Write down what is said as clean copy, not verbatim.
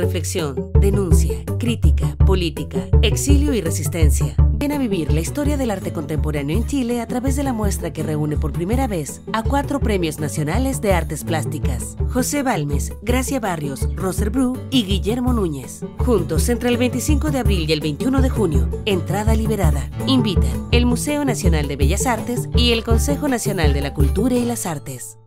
reflexión, denuncia, crítica, política, exilio y resistencia. Ven a vivir la historia del arte contemporáneo en Chile a través de la muestra que reúne por primera vez a 4 premios nacionales de artes plásticas. José Balmes, Gracia Barrios, Roser Bru y Guillermo Núñez. Juntos entre el 25 de abril y el 21 de junio. Entrada liberada. Invitan el Museo Nacional de Bellas Artes y el Consejo Nacional de la Cultura y las Artes.